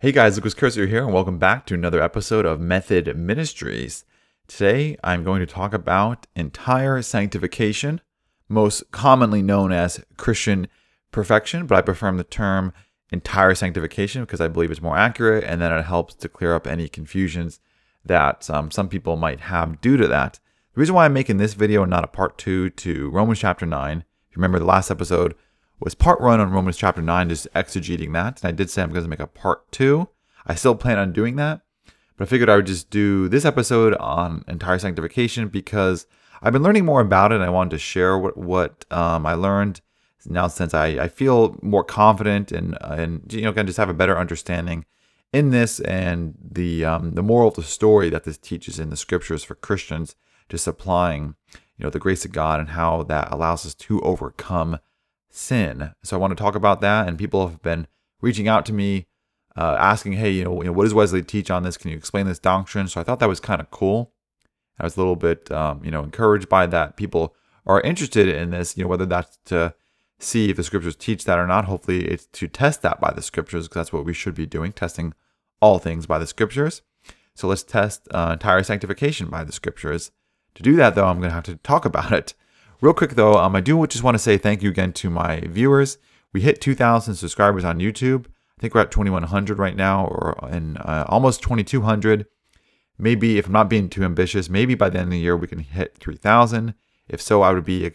Hey guys, Lucas Cursor here, and welcome back to another episode of Method Ministries. Today, I'm going to talk about entire sanctification, most commonly known as Christian perfection, but I prefer the term entire sanctification because I believe it's more accurate, and then it helps to clear up any confusions that some people might have due to that. The reason why I'm making this video and not a part 2 to Romans chapter 9, if you remember the last episode, was part 1 on Romans chapter 9, just exegeting that. And I did say I'm going to make a part 2. I still plan on doing that, but I figured I would just do this episode on entire sanctification because I've been learning more about it, and I wanted to share what I learned now since I feel more confident and can just have a better understanding in this and the moral of the story that this teaches in the scriptures for Christians, just applying the grace of God and how that allows us to overcome sin. So I want to talk about that, and people have been reaching out to me asking, hey, what does Wesley teach on this? Can you explain this doctrine? So I thought that was kind of cool. I was a little bit encouraged by that. People are interested in this, whether that's to see if the scriptures teach that or not. Hopefully it's to test that by the scriptures, because that's what we should be doing, testing all things by the scriptures. So let's test entire sanctification by the scriptures. To do that, though, I'm going to have to talk about it. Real quick, though, I do just want to say thank you again to my viewers. We hit 2,000 subscribers on YouTube. I think we're at 2,100 right now, or almost 2,200. Maybe, if I'm not being too ambitious, maybe by the end of the year we can hit 3,000. If so, I would be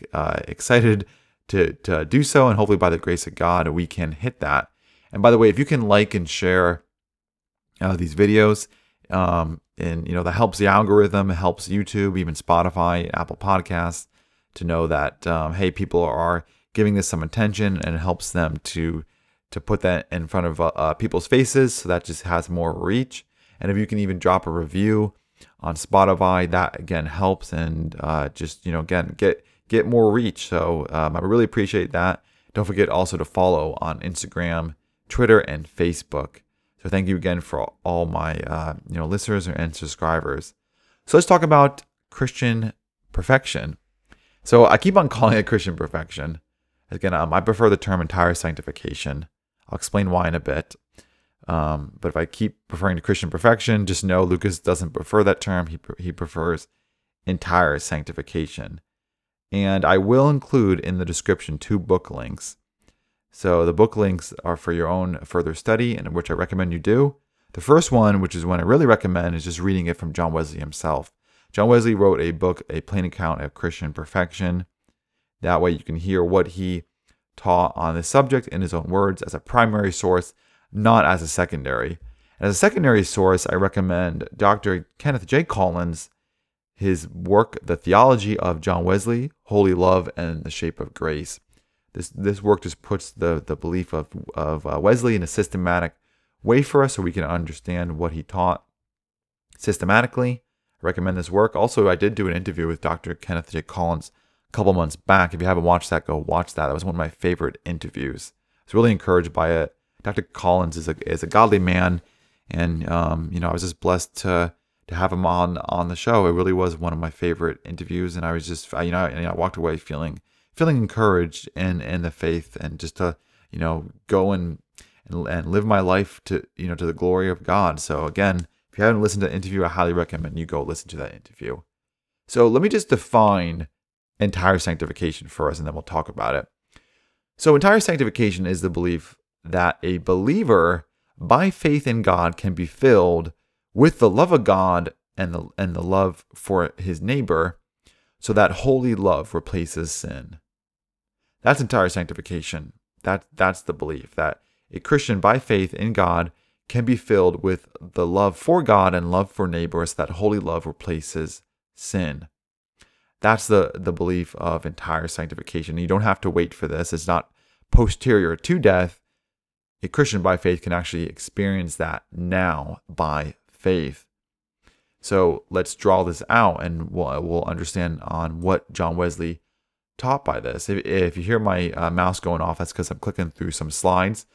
excited to do so, and hopefully by the grace of God we can hit that. And by the way, if you can like and share these videos, and that helps the algorithm, it helps YouTube, even Spotify, Apple Podcasts, to know that, hey, people are giving this some attention, and it helps them to put that in front of people's faces, so that just has more reach. And if you can even drop a review on Spotify, that, again, helps, and just, again, get more reach. So I really appreciate that. Don't forget also to follow on Instagram, Twitter, and Facebook. So thank you again for all my, listeners and subscribers. So let's talk about Christian perfection. So I keep on calling it Christian perfection. Again, I prefer the term entire sanctification. I'll explain why in a bit. But if I keep referring to Christian perfection, just know Lucas doesn't prefer that term. He prefers entire sanctification. And I will include in the description 2 book links. So the book links are for your own further study, and which I recommend you do. The first one, which is one I really recommend, is just reading it from John Wesley himself. John Wesley wrote a book, A Plain Account of Christian Perfection. That way you can hear what he taught on this subject in his own words as a primary source, not as a secondary. As a secondary source, I recommend Dr. Kenneth J. Collins, his work, The Theology of John Wesley, Holy Love and the Shape of Grace. This work just puts the belief of Wesley in a systematic way for us, so we can understand what he taught systematically. Recommend this work. Also, I did do an interview with Dr. Kenneth J. Collins a couple months back. If you haven't watched that, go watch that. That was one of my favorite interviews. I was really encouraged by it. Dr. Collins is a godly man, and I was just blessed to have him on the show. It really was one of my favorite interviews, and I was just I walked away feeling encouraged in the faith, and just to go and live my life to the glory of God. So again, if you haven't listened to the interview, I highly recommend you go listen to that interview. So let me just define entire sanctification for us, and then we'll talk about it. So entire sanctification is the belief that a believer, by faith in God, can be filled with the love of God and the love for his neighbor, so that holy love replaces sin. That's entire sanctification. That's the belief that a Christian, by faith in God, can be filled with the love for God and love for neighbors, so that holy love replaces sin. That's the belief of entire sanctification. You don't have to wait for this. It's not posterior to death. A Christian by faith can actually experience that now by faith. So let's draw this out, and we'll understand on what John Wesley taught by this. If you hear my mouse going off, that's because I'm clicking through some slides.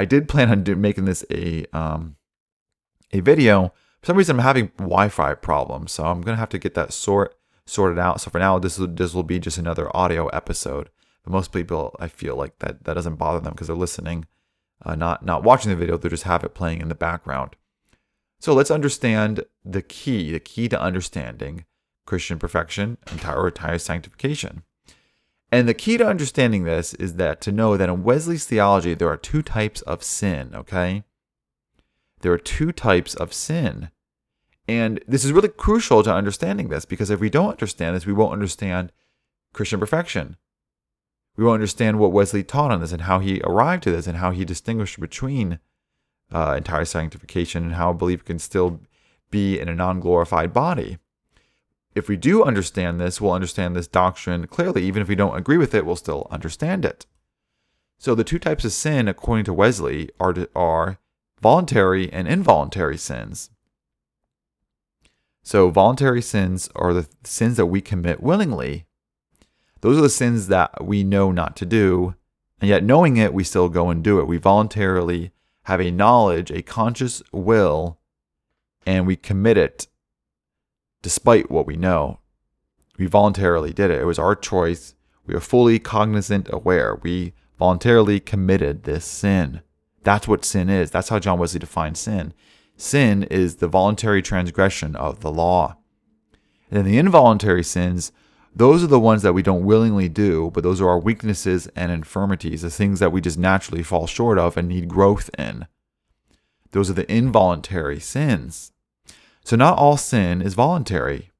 I did plan on making this a video. For some reason, I'm having Wi-Fi problems, so I'm going to have to get that sorted out. So for now, this will be just another audio episode. But most people, I feel like that doesn't bother them, because they're listening not watching the video, they'll just have it playing in the background. So let's understand the key to understanding Christian perfection and entire sanctification. And the key to understanding this is that to know that in Wesley's theology, there are two types of sin, okay? There are two types of sin. And this is really crucial to understanding this, because if we don't understand this, we won't understand Christian perfection. We won't understand what Wesley taught on this and how he arrived to this and how he distinguished between entire sanctification and how a believer can still be in a non-glorified body. If we do understand this, we'll understand this doctrine clearly. Even if we don't agree with it, we'll still understand it. So the two types of sin, according to Wesley, are voluntary and involuntary sins. So voluntary sins are the sins that we commit willingly. Those are the sins that we know not to do, and yet knowing it, we still go and do it. We voluntarily have a knowledge, a conscious will, and we commit it. Despite what we know, we voluntarily did it. It was our choice. We are fully cognizant, aware. We voluntarily committed this sin. That's what sin is. That's how John Wesley defined sin. Sin is the voluntary transgression of the law. And then the involuntary sins, those are the ones that we don't willingly do, but those are our weaknesses and infirmities, the things that we just naturally fall short of and need growth in. Those are the involuntary sins. So not all sin is voluntary.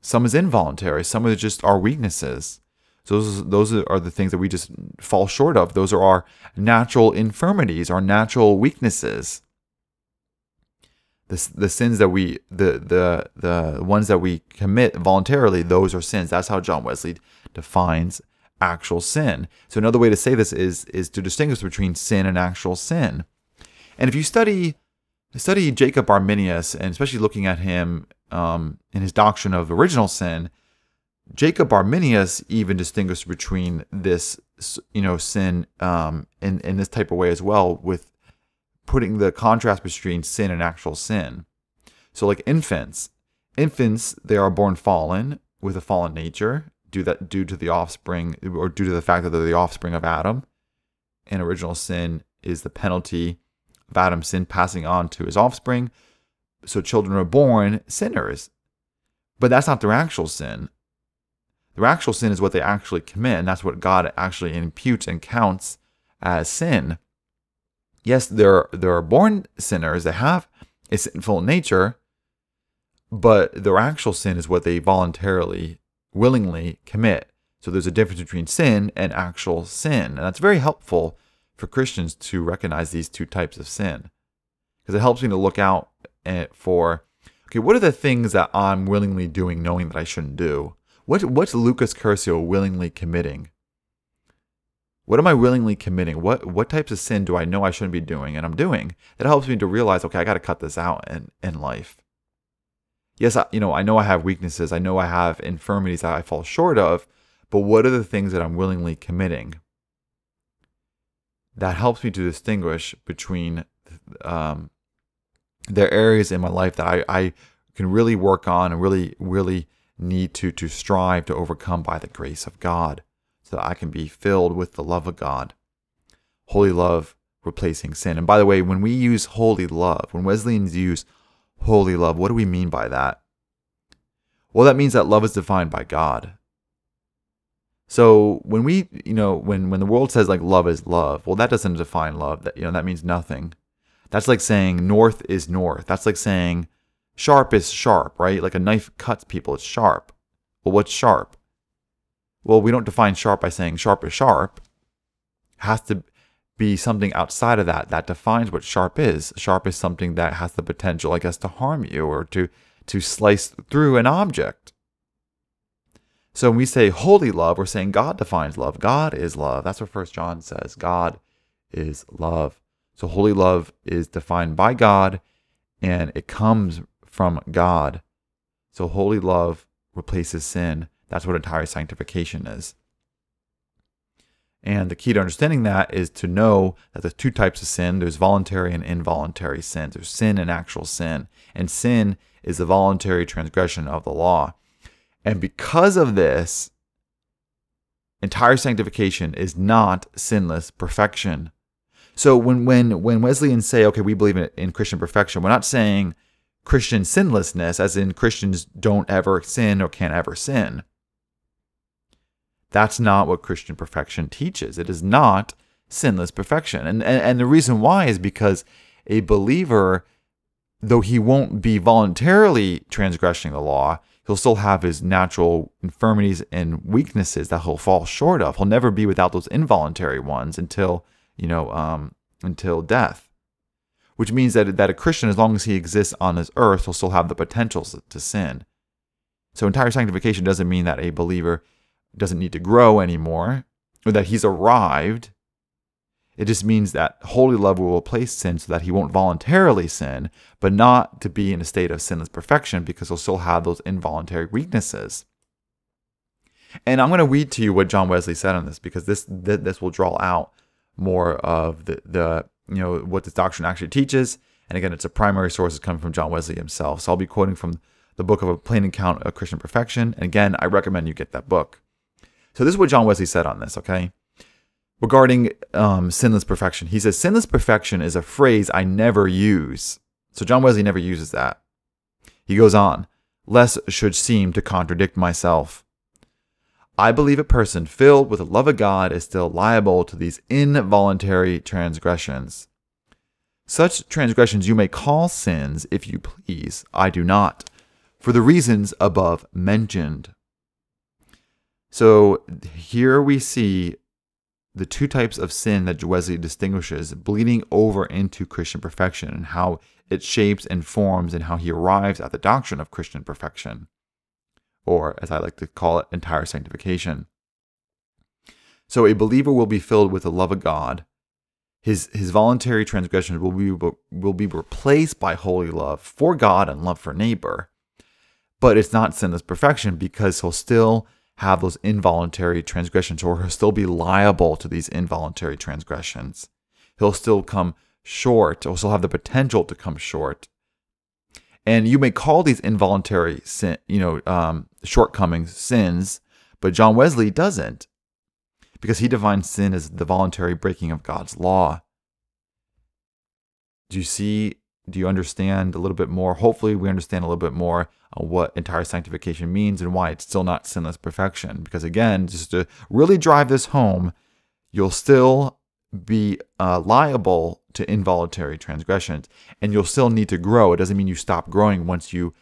Some is involuntary. Some are just our weaknesses. So those are the things that we just fall short of. Those are our natural infirmities, our natural weaknesses. The sins that we, the ones that we commit voluntarily, those are sins. That's how John Wesley defines actual sin. So another way to say this is to distinguish between sin and actual sin. And if you study Jacob Arminius, and especially looking at him in his doctrine of original sin, Jacob Arminius even distinguished between this, sin in this type of way as well, with putting the contrast between sin and actual sin. So like infants, they are born fallen with a fallen nature due to the offspring, or due to the fact that they're the offspring of Adam, and original sin is the penalty of Adam's sin passing on to his offspring. So children are born sinners. But that's not their actual sin. Their actual sin is what they actually commit, and that's what God actually imputes and counts as sin. Yes, they're born sinners, they have a sinful nature, but their actual sin is what they voluntarily, willingly commit. So there's a difference between sin and actual sin, and that's very helpful for Christians to recognize these two types of sin, because it helps me to look out for, okay, what are the things that I'm willingly doing knowing that I shouldn't do? What's Lucas Cursor willingly committing? What am I willingly committing? What types of sin do I know I shouldn't be doing and I'm doing? That helps me to realize, okay, I got to cut this out in life. Yes, I know I have weaknesses. I know I have infirmities that I fall short of, but what are the things that I'm willingly committing? That helps me to distinguish between their areas in my life that I can really work on and really need to strive to overcome by the grace of God, so that I can be filled with the love of God. Holy love replacing sin. And by the way, when we use holy love, when Wesleyans use holy love, what do we mean by that? Well, that means that love is defined by God. So when we, when the world says like love is love, well, that doesn't define love. That, that means nothing. That's like saying north is north. That's like saying sharp is sharp, right? Like a knife cuts people, it's sharp. Well, what's sharp? Well, we don't define sharp by saying sharp is sharp. It has to be something outside of that that defines what sharp is. Sharp is something that has the potential, I guess, to harm you or to slice through an object. So when we say holy love, we're saying God defines love. God is love. That's what 1 John says. God is love. So holy love is defined by God, and it comes from God. So holy love replaces sin. That's what entire sanctification is. And the key to understanding that is to know that there's two types of sin. There's voluntary and involuntary sin. There's sin and actual sin. And sin is the voluntary transgression of the law. And because of this, entire sanctification is not sinless perfection. So when Wesleyans say, okay, we believe in Christian perfection, we're not saying Christian sinlessness, as in Christians don't ever sin or can't ever sin. That's not what Christian perfection teaches. It is not sinless perfection. And the reason why is because a believer, though he won't be voluntarily transgressing the law, he'll still have his natural infirmities and weaknesses that he'll fall short of. He'll never be without those involuntary ones until, you know, until death. Which means that a Christian, as long as he exists on this earth, will still have the potentials to sin. So entire sanctification doesn't mean that a believer doesn't need to grow anymore, or that he's arrived. It just means that holy love will replace sin so that he won't voluntarily sin, but not to be in a state of sinless perfection, because he'll still have those involuntary weaknesses. And I'm going to read to you what John Wesley said on this, because this will draw out more of the what this doctrine actually teaches. And again, it's a primary source is coming from John Wesley himself. So I'll be quoting from the book of A Plain Account of Christian Perfection. And again, I recommend you get that book. So this is what John Wesley said on this, okay? Regarding sinless perfection. He says, sinless perfection is a phrase I never use. So John Wesley never uses that. He goes on, less should seem to contradict myself. I believe a person filled with the love of God is still liable to these involuntary transgressions. Such transgressions you may call sins if you please. I do not, for the reasons above mentioned. So here we see the two types of sin that Wesley distinguishes bleeding over into Christian perfection, and how it shapes and forms, and how he arrives at the doctrine of Christian perfection, or as I like to call it, entire sanctification. So a believer will be filled with the love of God. His voluntary transgressions will be replaced by holy love for God and love for neighbor. But it's not sinless perfection, because he'll still have those involuntary transgressions, or he'll still be liable to these involuntary transgressions. He'll still come short, or still have the potential to come short. And you may call these involuntary sin, shortcomings sins, but John Wesley doesn't, because he defines sin as the voluntary breaking of God's law. Do you see? Do you understand a little bit more? Hopefully, we understand a little bit more on what entire sanctification means and why it's still not sinless perfection. Because again, just to really drive this home, you'll still be liable to involuntary transgressions, and you'll still need to grow. It doesn't mean you stop growing once you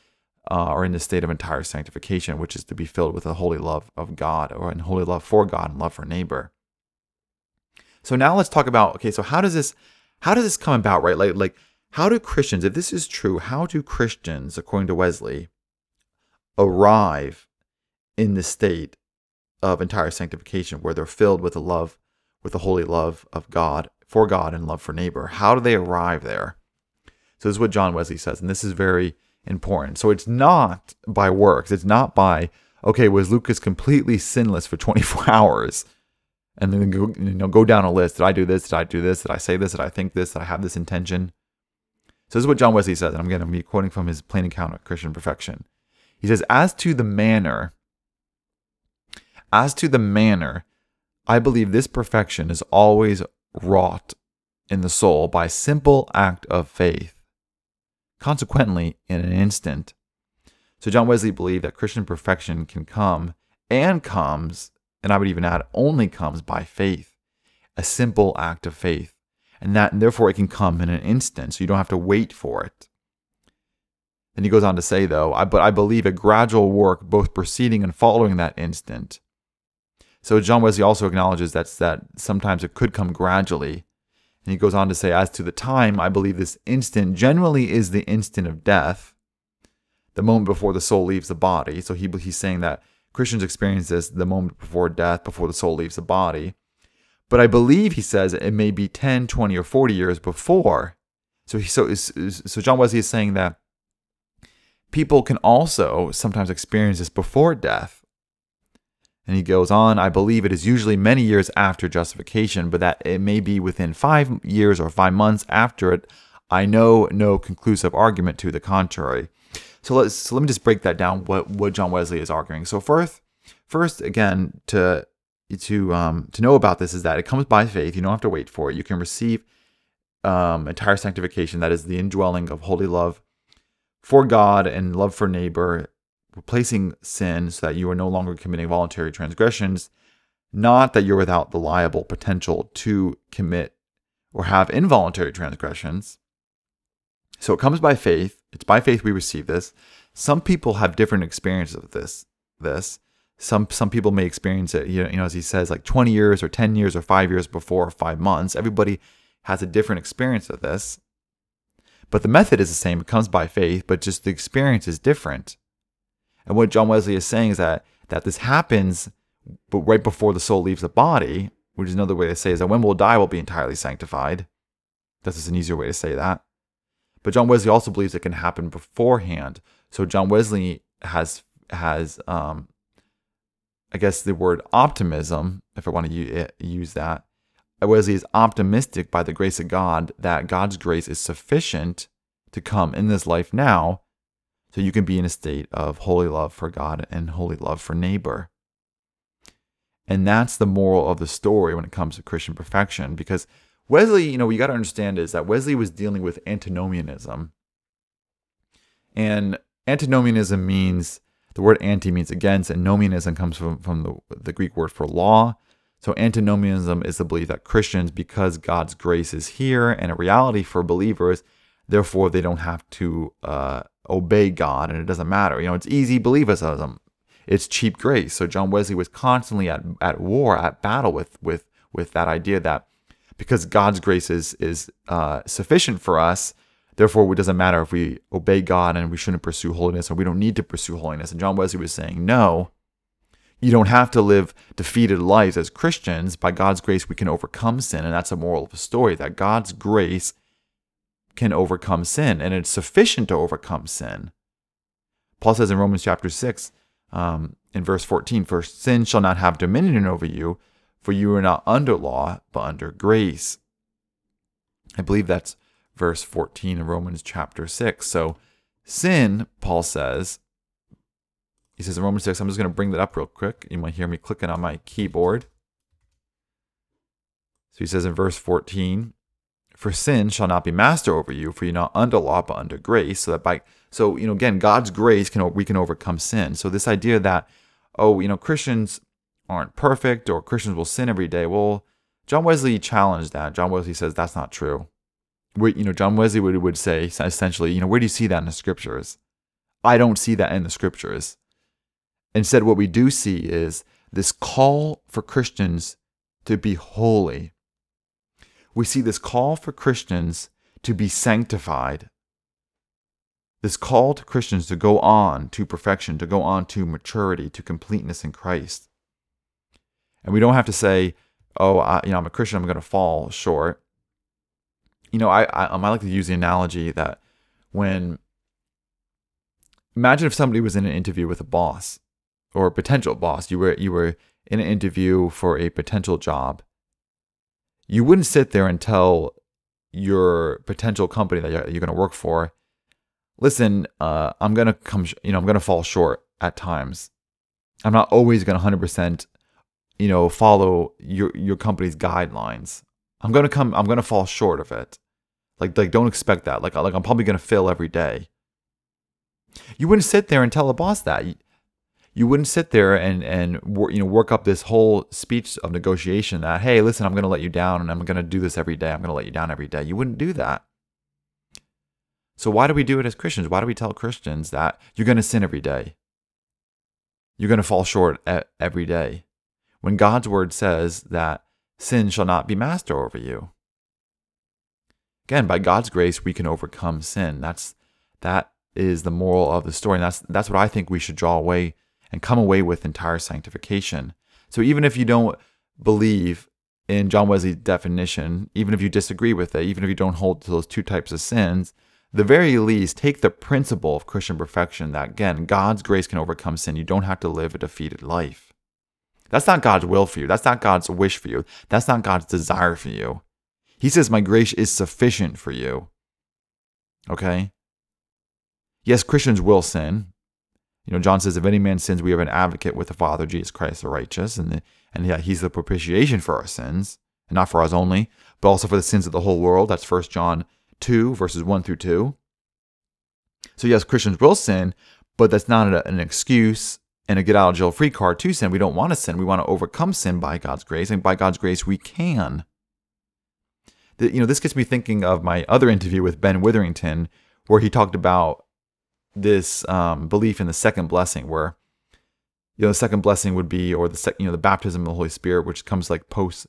are in the state of entire sanctification, which is to be filled with the holy love of God, or in holy love for God and love for neighbor. So now let's talk about, okay, so how does this come about, right? Like how do Christians, if this is true, how do Christians, according to Wesley, arrive in the state of entire sanctification, where they're filled with the love, with the holy love of God, for God and love for neighbor? How do they arrive there? So this is what John Wesley says, and this is very important. So it's not by works. It's not by, okay, was Lucas completely sinless for 24 hours? And then go down a list. Did I do this? Did I do this? Did I say this? Did I think this? Did I have this intention? So this is what John Wesley says, and I'm going to be quoting from his Plain Account of Christian Perfection. He says, as to the manner, I believe this perfection is always wrought in the soul by simple act of faith, consequently in an instant. So John Wesley believed that Christian perfection can come, and comes, and I would even add, only comes by faith, a simple act of faith, and therefore it can come in an instant, so you don't have to wait for it. Then he goes on to say, though, but I believe a gradual work both preceding and following that instant. So John Wesley also acknowledges that sometimes it could come gradually. And he goes on to say, as to the time, I believe this instant generally is the instant of death, the moment before the soul leaves the body. So he's saying that Christians experience this the moment before death, before the soul leaves the body. But I believe, he says, it may be 10, 20, or 40 years before. So John Wesley is saying that people can also sometimes experience this before death. And he goes on, I believe it is usually many years after justification, but that it may be within 5 years or 5 months after it. I know no conclusive argument to the contrary. So let me just break that down, what John Wesley is arguing. So first again, to know about this is that it comes by faith. You don't have to wait for it. You can receive entire sanctification, that is the indwelling of holy love for God and love for neighbor, replacing sin so that you are no longer committing voluntary transgressions, not that you're without the liable potential to commit or have involuntary transgressions. So it comes by faith. It's by faith we receive this. Some people have different experiences of this. Some people may experience it, you know, as he says, like 20 years or 10 years or 5 years before, 5 months. Everybody has a different experience of this. But the method is the same. It comes by faith, but just the experience is different. And what John Wesley is saying is that this happens, but right before the soul leaves the body, which is another way to say is that when we'll die, we'll be entirely sanctified. That's just an easier way to say that. But John Wesley also believes it can happen beforehand. So John Wesley has I guess the word optimism, if I want to use that. Wesley is optimistic by the grace of God that God's grace is sufficient to come in this life now, so you can be in a state of holy love for God and holy love for neighbor. And that's the moral of the story when it comes to Christian perfection. Because Wesley, you know, what you got to understand is that Wesley was dealing with antinomianism. And antinomianism means, the word anti means against, and nomianism comes from the Greek word for law. So antinomianism is the belief that Christians, because God's grace is here and a reality for believers, therefore they don't have to obey God, and it doesn't matter. You know, it's easy believism. It's cheap grace. So John Wesley was constantly at war, at battle with that idea that because God's grace is sufficient for us, therefore it doesn't matter if we obey God, and we shouldn't pursue holiness, or we don't need to pursue holiness. And John Wesley was saying, no, you don't have to live defeated lives as Christians. By God's grace, we can overcome sin. And that's the moral of the story, that God's grace can overcome sin, and it's sufficient to overcome sin. Paul says in Romans chapter 6, in verse 14, "For sin shall not have dominion over you, for you are not under law, but under grace." I believe that's verse 14 in Romans chapter 6. So sin, Paul says, he says in Romans 6, I'm just going to bring that up real quick. You might hear me clicking on my keyboard. So he says in verse 14, "For sin shall not be master over you, for you're not under law, but under grace." So that you know, again, God's grace, we can overcome sin. So this idea that, oh, you know, Christians aren't perfect, or Christians will sin every day. Well, John Wesley challenged that. John Wesley says that's not true. You know, John Wesley would say essentially, you know, where do you see that in the scriptures? I don't see that in the scriptures. Instead, what we do see is this call for Christians to be holy. We see this call for Christians to be sanctified, this call to Christians to go on to perfection, to go on to maturity, to completeness in Christ. And we don't have to say, oh, you know, I'm a Christian, I'm going to fall short. You know, I like to use the analogy that imagine if somebody was in an interview with a boss or a potential boss. You were in an interview for a potential job. You wouldn't sit there and tell your potential company that you're going to work for, listen, I'm going to fall short at times. I'm not always going to 100%, you know, follow your company's guidelines. I'm going to fall short of it. Like don't expect that. Like I'm probably going to fail every day. You wouldn't sit there and tell a boss that. You wouldn't sit there and you know, work up this whole speech of negotiation that, hey, listen, I'm going to let you down, and I'm going to do this every day. I'm going to let you down every day. You wouldn't do that. So why do we do it as Christians? Why do we tell Christians that you're going to sin every day? You're going to fall short every day, when God's word says that sin shall not be master over you. Again, by God's grace, we can overcome sin. That is the moral of the story. And that's what I think we should draw away and come away with entire sanctification. So even if you don't believe in John Wesley's definition, even if you disagree with it, even if you don't hold to those two types of sins, the very least, take the principle of Christian perfection that, again, God's grace can overcome sin. You don't have to live a defeated life. That's not God's will for you. That's not God's wish for you. That's not God's desire for you. He says, my grace is sufficient for you. Okay? Yes, Christians will sin. You know, John says, if any man sins, we have an advocate with the Father, Jesus Christ the righteous, and yeah, he's the propitiation for our sins. and not for ours only, but also for the sins of the whole world. That's 1 John 2, verses 1 through 2. So yes, Christians will sin, but that's not an excuse and a get-out-of-jail-free card to sin. We don't want to sin. We want to overcome sin by God's grace, and by God's grace we can. You know, this gets me thinking of my other interview with Ben Witherington, where he talked about this belief in the second blessing, where the second blessing would be, or the baptism of the Holy Spirit, which comes like post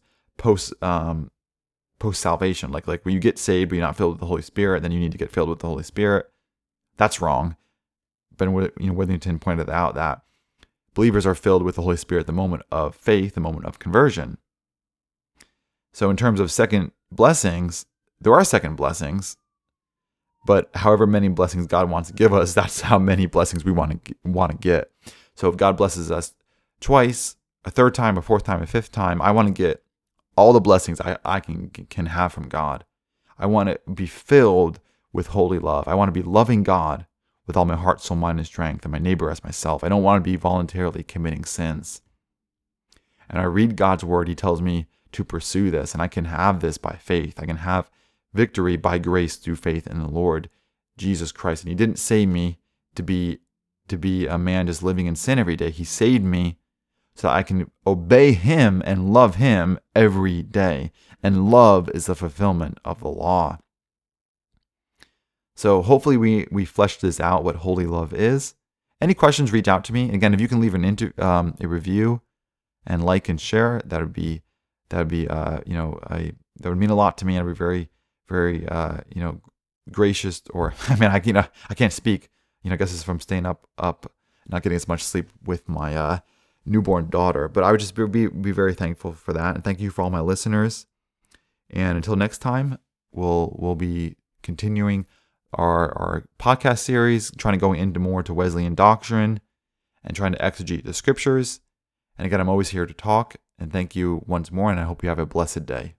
salvation, like when you get saved but you're not filled with the Holy Spirit, then you need to get filled with the Holy Spirit. That's wrong. Ben Witherington pointed out that believers are filled with the Holy Spirit at the moment of faith, the moment of conversion. So in terms of second blessings, there are second blessings, but however many blessings God wants to give us, that's how many blessings we want to get. So if God blesses us twice, a third time, a fourth time, a fifth time, I want to get all the blessings I can have from God. I want to be filled with holy love. I want to be loving God with all my heart, soul, mind, and strength, and my neighbor as myself. I don't want to be voluntarily committing sins. And I read God's word. He tells me to pursue this, and I can have this by faith. I can have victory by grace through faith in the Lord Jesus Christ. And he didn't save me to be a man just living in sin every day. He saved me so that I can obey him and love him every day. And love is the fulfillment of the law. So hopefully we fleshed this out, what holy love is. Any questions, reach out to me. Again, if you can leave a review and like and share, that would mean a lot to me. I'd be very, very gracious. Or I can't speak. I guess it's from staying up, not getting as much sleep with my newborn daughter. But I would just be very thankful for that, and thank you for all my listeners. And until next time, we'll be continuing our podcast series, trying to go into more to Wesleyan doctrine and trying to exegete the scriptures. And again, I'm always here to talk. And thank you once more, and I hope you have a blessed day.